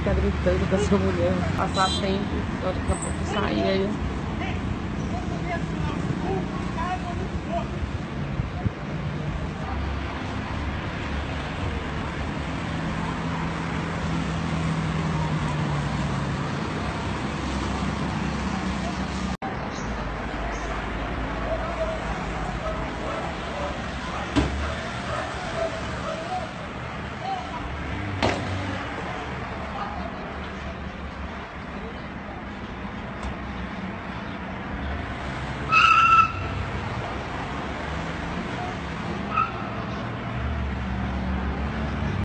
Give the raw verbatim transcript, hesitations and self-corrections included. ficar gritando com essa mulher. Passar tempo, agora daqui a pouco sair aí.